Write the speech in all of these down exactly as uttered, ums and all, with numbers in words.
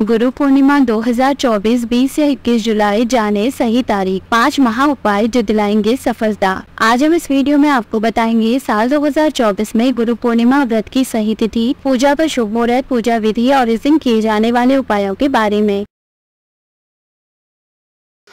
गुरु पूर्णिमा दो हज़ार चौबीस बीस से इक्कीस जुलाई जाने सही तारीख। पाँच महा उपाय जो दिलाएंगे सफलता। आज हम इस वीडियो में आपको बताएंगे साल दो हज़ार चौबीस में गुरु पूर्णिमा व्रत की सही तिथि, पूजा पर शुभ मुहूर्त, पूजा विधि और इस दिन किए जाने वाले उपायों के बारे में।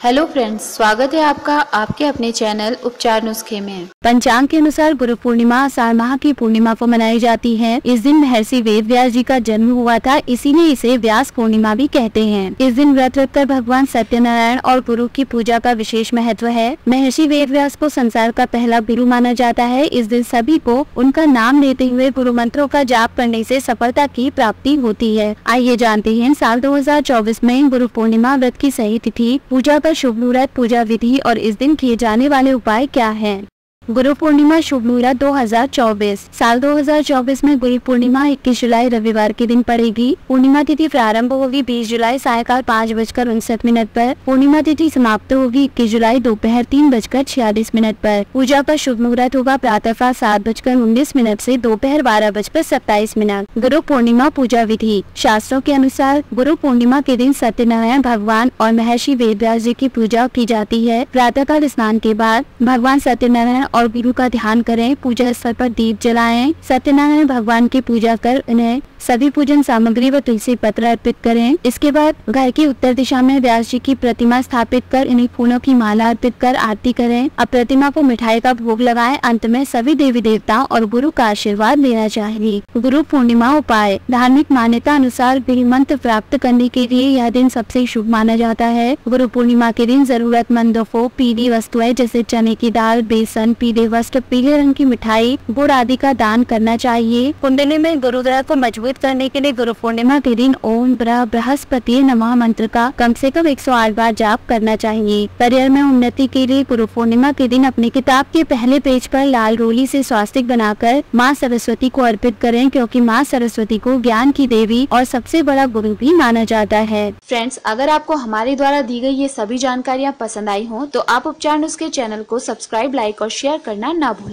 हेलो फ्रेंड्स, स्वागत है आपका आपके अपने चैनल उपचार नुस्खे में। पंचांग के अनुसार गुरु पूर्णिमा आषाढ़ माह की पूर्णिमा को मनाई जाती है। इस दिन महर्षि वेद व्यास जी का जन्म हुआ था, इसीलिए इसे व्यास पूर्णिमा भी कहते हैं। इस दिन व्रत रखकर भगवान सत्यनारायण और गुरु की पूजा का विशेष महत्व है। महर्षि वेद व्यास को संसार का पहला गुरु माना जाता है। इस दिन सभी को उनका नाम लेते हुए गुरु मंत्रों का जाप करने से सफलता की प्राप्ति होती है। आइए जानते हैं साल दो हजार चौबीस में गुरु पूर्णिमा व्रत की सही तिथि, पूजा शुभ मुहूर्त, पूजा विधि और इस दिन किए जाने वाले उपाय क्या हैं। गुरु पूर्णिमा शुभ मुहूर्त दो हज़ार चौबीस। साल दो हज़ार चौबीस में गुरु पूर्णिमा इक्कीस जुलाई रविवार के दिन पड़ेगी। पूर्णिमा तिथि प्रारंभ होगी बीस जुलाई सायकाल पाँच बजकर उनसठ मिनट पर। पूर्णिमा तिथि समाप्त होगी इक्कीस जुलाई दोपहर तीन बजकर छियालीस मिनट पर। पूजा पर शुभ मुहूर्त होगा प्रातःकाल सात बजकर उन्नीस मिनट से दोपहर बारह बजकर सत्ताईस मिनट। गुरु पूर्णिमा पूजा विधि। शास्त्रों के अनुसार गुरु पूर्णिमा के दिन सत्यनारायण भगवान और महर्षि वेद व्यास जी की पूजा की जाती है। प्रातःकाल स्नान के बाद भगवान सत्यनारायण और गुरु का ध्यान करें। पूजा स्थल पर दीप जलाएं। सत्यनारायण भगवान की पूजा कर उन्हें सभी पूजन सामग्री व तुलसी पत्र अर्पित करें। इसके बाद घर की उत्तर दिशा में व्यास जी की प्रतिमा स्थापित कर इन्हें फूलों की माला अर्पित कर आरती करें। अब प्रतिमा को मिठाई का भोग लगाएं। अंत में सभी देवी देवताओं और गुरु का आशीर्वाद लेना चाहिए। गुरु पूर्णिमा उपाय। धार्मिक मान्यता अनुसार गुरु मंत्र प्राप्त करने के लिए यह दिन सबसे शुभ माना जाता है। गुरु पूर्णिमा के दिन जरूरतमंदों को पीली वस्तुएं जैसे चने की दाल, बेसन, पीले वस्त्र, पीले रंग की मिठाई, गुड़ आदि का दान करना चाहिए। कुंडली में गुरुद्वारा को मजबूत करने के लिए गुरु पूर्णिमा के दिन ओम बृहस्पति नमः मंत्र का कम से कम एक सौ आठ बार जाप करना चाहिए। करियर में उन्नति के लिए गुरु पूर्णिमा के दिन अपनी किताब के पहले पेज पर लाल रोली से स्वास्तिक बनाकर माँ सरस्वती को अर्पित करें, क्योंकि माँ सरस्वती को ज्ञान की देवी और सबसे बड़ा गुरु भी माना जाता है। फ्रेंड्स, अगर आपको हमारे द्वारा दी गई ये सभी जानकारियाँ पसंद आई हो तो आप उपचार नुस्खे के चैनल को सब्सक्राइब, लाइक और शेयर करना ना भूलें।